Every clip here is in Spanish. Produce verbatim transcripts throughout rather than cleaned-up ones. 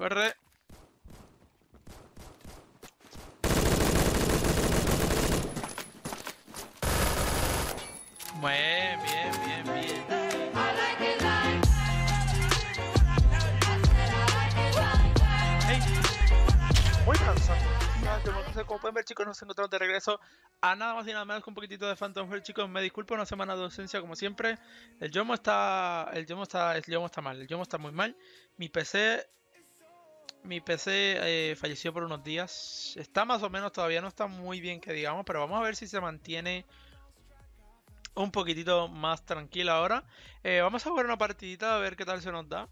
Corre. Muy bien, bien, bien. Hey. Muy cansado. Como pueden ver, chicos, nos encontramos de regreso a nada más y nada menos que un poquitito de Phantom Forces, chicos. Me disculpo una semana de ausencia como siempre. El yomo está, el yomo está, el yomo está mal, el yomo está muy mal. Mi P C, mi P C eh, falleció por unos días. Está más o menos, todavía no está muy bien que digamos, pero vamos a ver si se mantiene un poquitito más tranquila ahora. Eh, vamos a jugar una partidita a ver qué tal se nos da.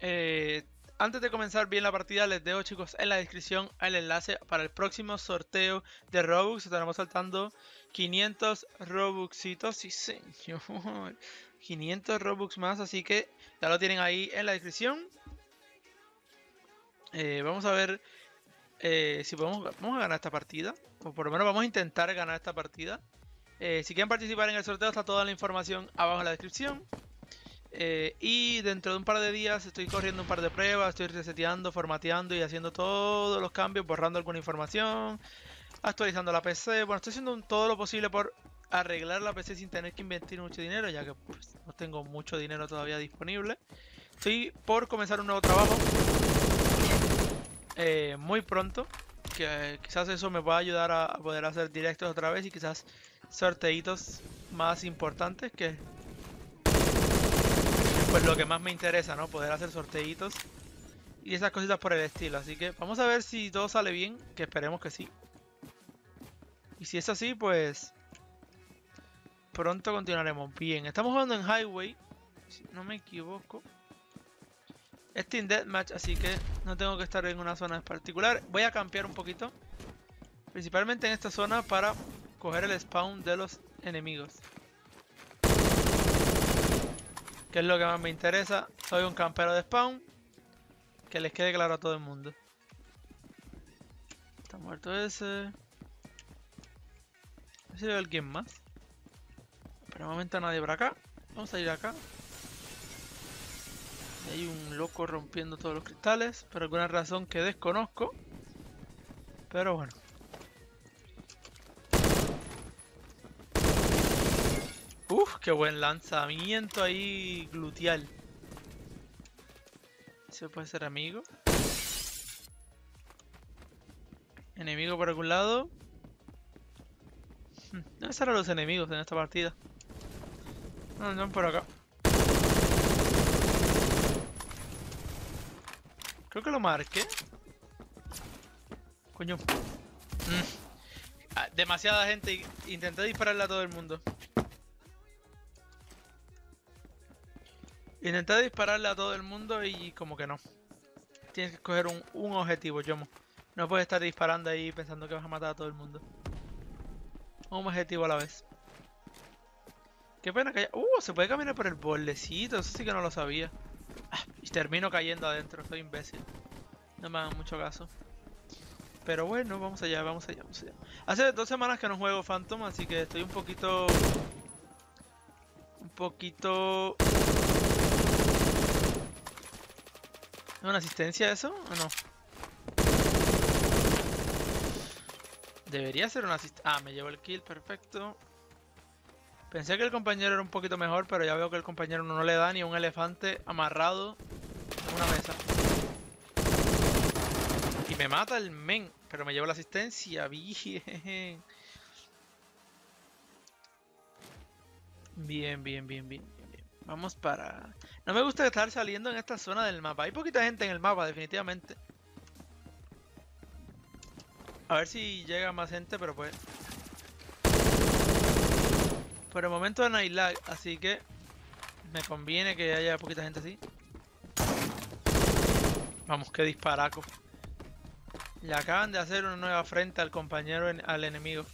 Eh, Antes de comenzar bien la partida, les dejo, chicos, en la descripción el enlace para el próximo sorteo de Robux. Estaremos saltando quinientos Robuxitos, sí señor, quinientos Robux más, así que ya lo tienen ahí en la descripción. Eh, vamos a ver eh, si podemos vamos a ganar esta partida, o por lo menos vamos a intentar ganar esta partida. Eh, si quieren participar en el sorteo, está toda la información abajo en la descripción. Eh, y dentro de un par de días estoy corriendo un par de pruebas, estoy reseteando, formateando y haciendo todos los cambios, borrando alguna información, actualizando la P C. Bueno, estoy haciendo todo lo posible por arreglar la P C sin tener que invertir mucho dinero, ya que pues, no tengo mucho dinero todavía disponible. Estoy por comenzar un nuevo trabajo eh, muy pronto, que eh, quizás eso me va a ayudar a, a poder hacer directos otra vez y quizás sorteitos más importantes, que pues lo que más me interesa, ¿no? Poder hacer sorteitos y esas cositas por el estilo. Así que vamos a ver si todo sale bien, que esperemos que sí. Y si es así, pues pronto continuaremos bien. Estamos jugando en Highway, si no me equivoco. Es Team Deathmatch, así que no tengo que estar en una zona en particular. Voy a campear un poquito, principalmente en esta zona, para coger el spawn de los enemigos, que es lo que más me interesa. Soy un campero de spawn, que les quede claro a todo el mundo. Está muerto ese. No sé si hay alguien más, pero de momento nadie por acá. Vamos a ir acá. Hay un loco rompiendo todos los cristales por alguna razón que desconozco, pero bueno. Uf, qué buen lanzamiento ahí gluteal. ¿Se puede ser amigo? Enemigo por algún lado. ¿Dónde estarán los enemigos en esta partida? No, no, por acá. Creo que lo marqué. Coño. Mm. Demasiada gente. Intenté dispararle a todo el mundo. Intenté dispararle a todo el mundo y como que no. Tienes que escoger un, un objetivo, Yomo. No puedes estar disparando ahí pensando que vas a matar a todo el mundo. Un objetivo a la vez. Qué pena que haya... Uh, se puede caminar por el bordecito, eso sí que no lo sabía. Ah, y termino cayendo adentro, soy imbécil. No me hagan mucho caso. Pero bueno, vamos allá, vamos allá, vamos allá. Hace dos semanas que no juego Phantom, así que estoy un poquito... Un poquito... ¿Es una asistencia eso o no? Debería ser una asistencia. Ah, me llevo el kill, perfecto. Pensé que el compañero era un poquito mejor, pero ya veo que el compañero no le da ni un elefante amarrado en una mesa. Y me mata el men, pero me llevo la asistencia. Bien. Bien, bien, bien, bien. Vamos para... No me gusta estar saliendo en esta zona del mapa. Hay poquita gente en el mapa, definitivamente. A ver si llega más gente, pero pues... Por el momento no hay lag, así que... Me conviene que haya poquita gente así. Vamos, qué disparaco. Le acaban de hacer una nueva frente al compañero, en... al enemigo.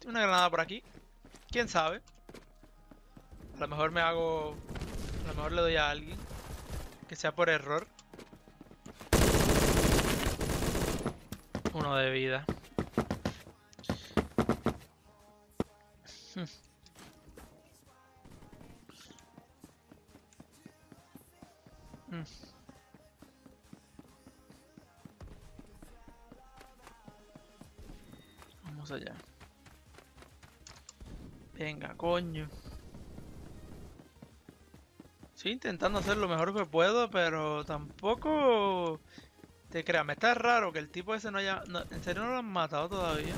Tiene una granada por aquí. ¿Quién sabe? A lo mejor me hago... A lo mejor le doy a alguien, que sea por error. Uno de vida. Vamos allá. Venga, coño. Estoy intentando hacer lo mejor que puedo, pero tampoco... Te creas, me está raro que el tipo ese no haya... No, en serio no lo han matado todavía.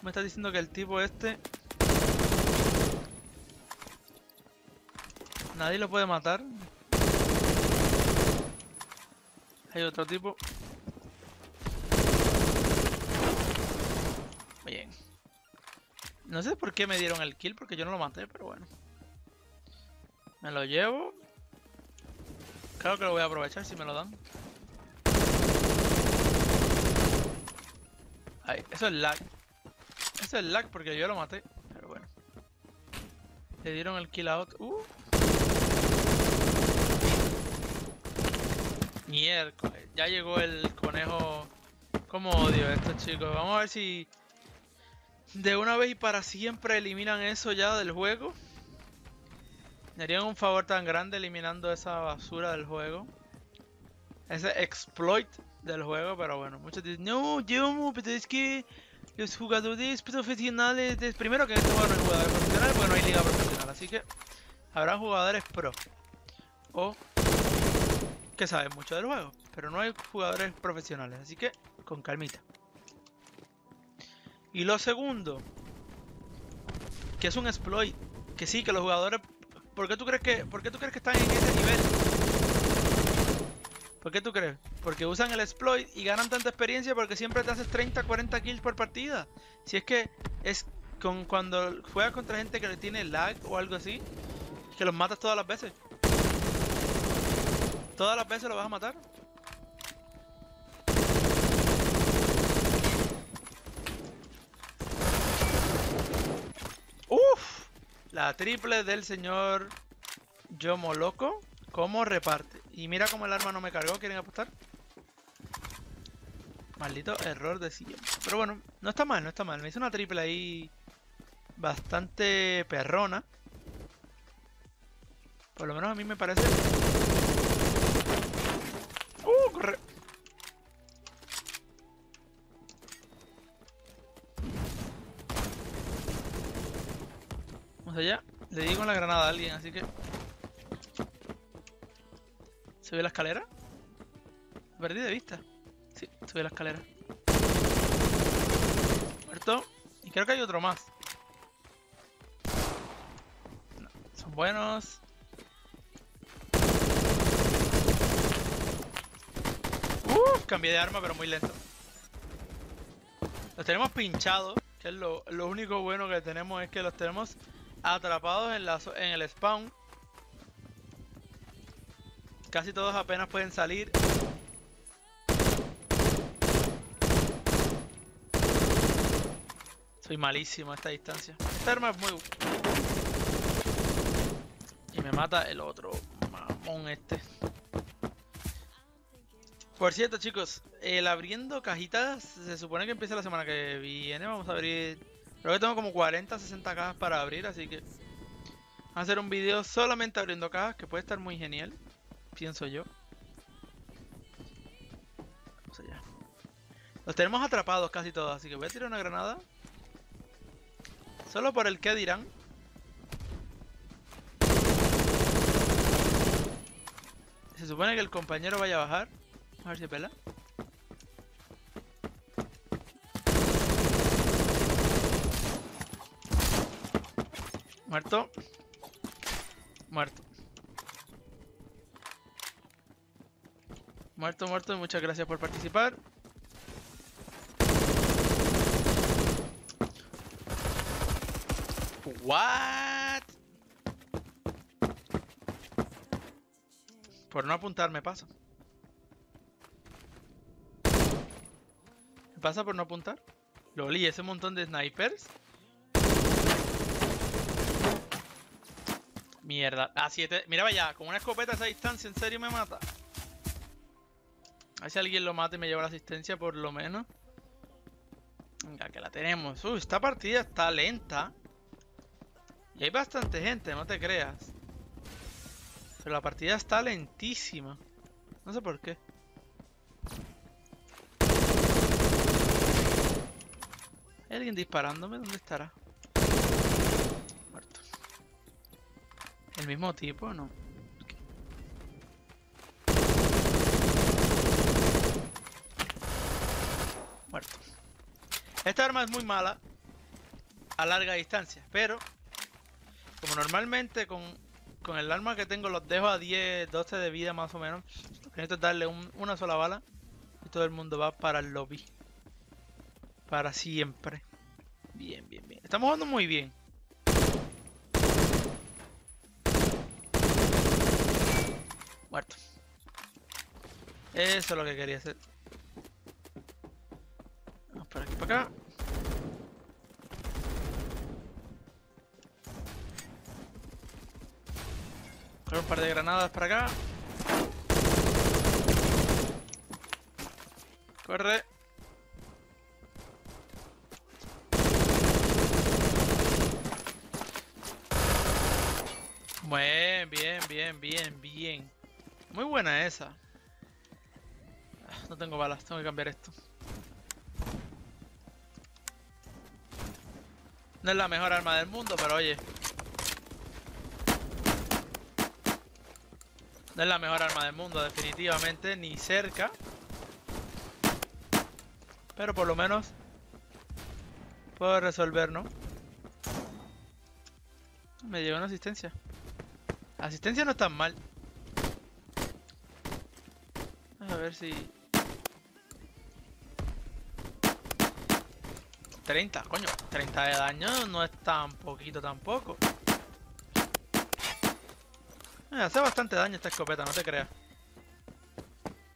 Me estás diciendo que el tipo este... Nadie lo puede matar. Hay otro tipo. Bien. No sé por qué me dieron el kill, porque yo no lo maté, pero bueno. Me lo llevo. Claro que lo voy a aprovechar si me lo dan. Ay, eso es lag. Eso es lag porque yo lo maté. Pero bueno. Le dieron el kill a otro. Uh. Miércoles, ya llegó el conejo. Como odio a estos chicos. Vamos a ver si de una vez y para siempre eliminan eso ya del juego. Me harían un favor tan grande eliminando esa basura del juego. Ese exploit del juego, pero bueno. Muchos dicen, no, yo, pero es que los jugadores profesionales... De... Primero que en este juego no hay jugadores profesionales porque no hay liga profesional. Así que habrá jugadores pro. O... que saben mucho del juego, pero no hay jugadores profesionales, así que con calmita. Y lo segundo, que es un exploit, que sí, que los jugadores, ¿por qué tú crees que, por qué tú crees que están en ese nivel? ¿Por qué tú crees? Porque usan el exploit y ganan tanta experiencia porque siempre te haces treinta, cuarenta kills por partida. Si es que es con cuando juegas contra gente que le tiene lag o algo así, que los matas todas las veces. Todas las veces lo vas a matar. Uff, la triple del señor Yomo Loco. Cómo reparte. Y mira cómo el arma no me cargó. ¿Quieren apostar? Maldito error de siempre. Pero bueno, no está mal, no está mal. Me hizo una triple ahí bastante perrona. Por lo menos a mí me parece. Uh, corre. Vamos allá. Le di con la granada a alguien, así que... ¿Se ve la escalera? Me perdí de vista. Sí, se ve la escalera. Muerto. Y creo que hay otro más. No, son buenos. Cambié de arma, pero muy lento. Los tenemos pinchados, que es lo, lo único bueno que tenemos, es que los tenemos atrapados en, la, en el spawn. Casi todos apenas pueden salir. Soy malísimo a esta distancia. Esta arma es muy... Y me mata el otro mamón este. Por cierto, chicos, el abriendo cajitas se supone que empieza la semana que viene. Vamos a abrir... Creo que tengo como cuarenta, sesenta cajas para abrir, así que... Vamos a hacer un video solamente abriendo cajas, que puede estar muy genial, pienso yo. Vamos allá. Los tenemos atrapados casi todos, así que voy a tirar una granada. Solo por el que dirán. Se supone que el compañero vaya a bajar. A ver si pela. Muerto. Muerto. Muerto, muerto. Y muchas gracias por participar. What? Por no apuntarme paso. ¿Pasa por no apuntar? Loli, ese montón de snipers. Mierda. A siete. Mira, vaya, con una escopeta a esa distancia, en serio me mata. A ver si alguien lo mata y me lleva la asistencia, por lo menos. Venga, que la tenemos. Uy, esta partida está lenta. Y hay bastante gente, no te creas. Pero la partida está lentísima. No sé por qué. Hay alguien disparándome, ¿dónde estará? Muerto. ¿El mismo tipo o no? Okay. Muerto. Esta arma es muy mala a larga distancia, pero como normalmente con, con el arma que tengo los dejo a diez, doce de vida más o menos, lo que necesito es darle un, una sola bala y todo el mundo va para el lobby. Para siempre. Bien, bien, bien. Estamos jugando muy bien. Muerto. Eso es lo que quería hacer. Vamos para aquí, para acá. Coger un par de granadas para acá. Corre. Bien, bien, bien, bien, bien. Muy buena esa. No tengo balas, tengo que cambiar esto. No es la mejor arma del mundo, pero oye. No es la mejor arma del mundo, definitivamente, ni cerca. Pero por lo menos puedo resolver, ¿no? Me llegó una asistencia. Asistencia no es tan mal. A ver si... treinta, coño. treinta de daño no es tan poquito tampoco. Me hace bastante daño esta escopeta, no te creas.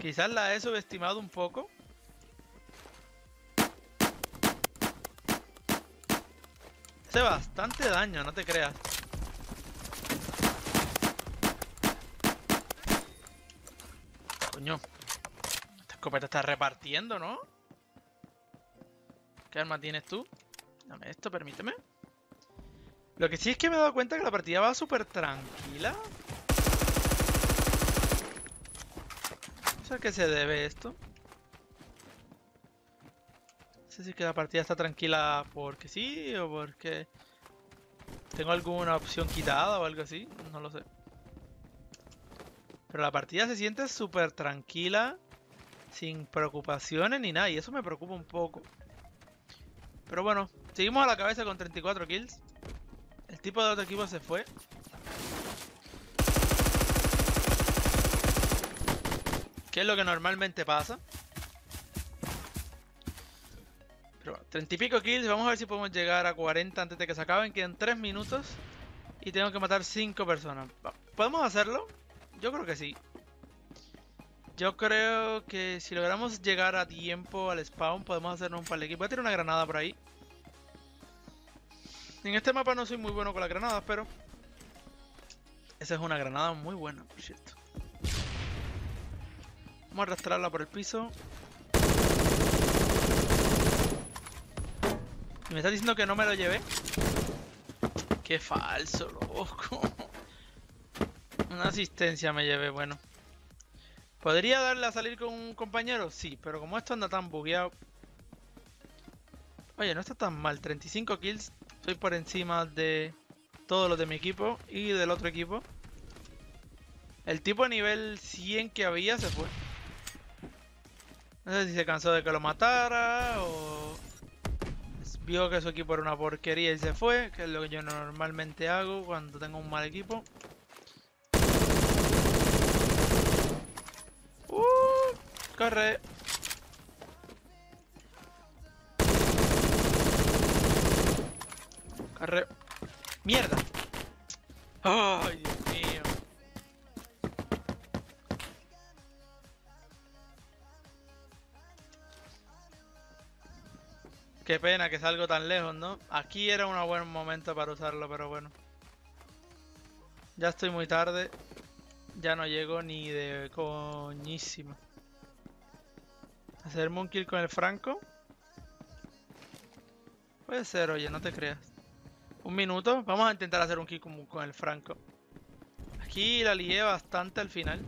Quizás la he subestimado un poco. Hace bastante daño, no te creas. Coño, esta escopeta está repartiendo, ¿no? ¿Qué arma tienes tú? Dame esto, permíteme. Lo que sí es que me he dado cuenta que la partida va súper tranquila. No sé a qué se debe esto. No sé si es que la partida está tranquila porque sí o porque tengo alguna opción quitada o algo así, no lo sé. Pero la partida se siente súper tranquila, sin preocupaciones ni nada, y eso me preocupa un poco. Pero bueno, seguimos a la cabeza con treinta y cuatro kills. El tipo de otro equipo se fue. Que es lo que normalmente pasa. Pero bueno, treinta y pico kills, vamos a ver si podemos llegar a cuarenta antes de que se acaben. Quedan tres minutos y tengo que matar cinco personas. ¿Podemos hacerlo? Yo creo que sí. Yo creo que si logramos llegar a tiempo al spawn, podemos hacernos un par de equipos. Voy a tirar una granada por ahí. En este mapa no soy muy bueno con las granadas, pero... esa es una granada muy buena, por cierto. Vamos a arrastrarla por el piso. Y me está diciendo que no me lo llevé. Qué falso, loco. Una asistencia me llevé, bueno. ¿Podría darle a salir con un compañero? Sí, pero como esto anda tan bugueado... Oye, no está tan mal, treinta y cinco kills. Estoy por encima de todos los de mi equipo y del otro equipo. El tipo de nivel cien que había se fue. No sé si se cansó de que lo matara o... vio que su equipo era una porquería y se fue, que es lo que yo normalmente hago cuando tengo un mal equipo. Corre. Corre. Mierda. Ay, oh, Dios mío. Qué pena que salgo tan lejos, ¿no? Aquí era un buen momento para usarlo, pero bueno. Ya estoy muy tarde. Ya no llego ni de coñísima. Hacerme un kill con el Franco. Puede ser, oye, no te creas. Un minuto, vamos a intentar hacer un kill con, con el Franco. Aquí la lié bastante al final.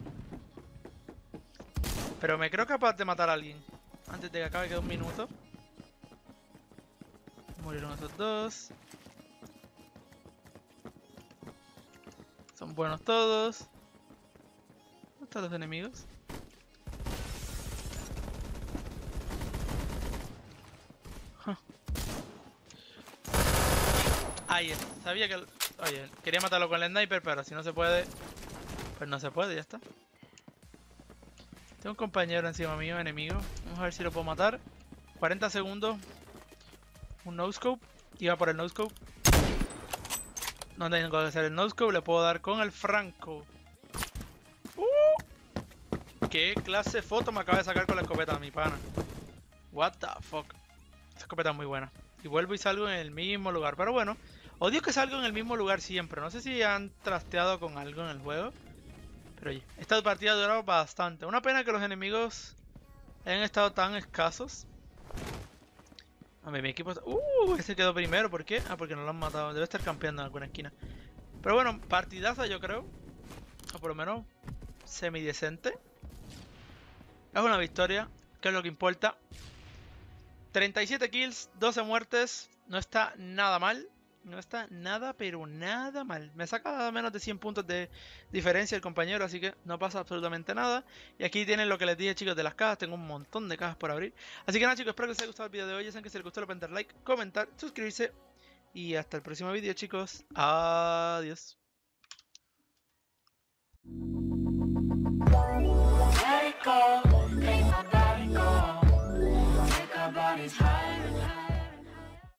Pero me creo capaz de matar a alguien antes de que acabe, queda un minuto. Murieron esos dos. Son buenos todos. ¿Dónde están los enemigos? Huh. Ahí está. Sabía que... Oye, quería matarlo con el sniper, pero si no se puede... Pues no se puede, ya está. Tengo un compañero encima mío, enemigo. Vamos a ver si lo puedo matar. cuarenta segundos. Un no-scope. Iba por el no-scope. No tengo que hacer el no-scope. Le puedo dar con el franco. ¡Uh! ¿Qué clase de foto me acaba de sacar con la escopeta, mi pana? What the fuck. Esta escopeta es muy buena. Y vuelvo y salgo en el mismo lugar. Pero bueno, odio que salgo en el mismo lugar siempre. No sé si han trasteado con algo en el juego. Pero oye, esta partida ha durado bastante. Una pena que los enemigos hayan estado tan escasos. A mí mi equipo está... ¡Uh! Ese quedó primero. ¿Por qué? Ah, porque no lo han matado. Debe estar campeando en alguna esquina. Pero bueno, partidaza yo creo. O por lo menos semidecente. Es una victoria, que es lo que importa. treinta y siete kills, doce muertes. No está nada mal. No está nada, pero nada mal. Me saca menos de cien puntos de diferencia el compañero, así que no pasa absolutamente nada. Y aquí tienen lo que les dije, chicos, de las cajas. Tengo un montón de cajas por abrir. Así que nada, chicos, espero que les haya gustado el video de hoy. Ya saben que si les gustó, le pueden dar like, comentar, suscribirse. Y hasta el próximo video, chicos. Adiós.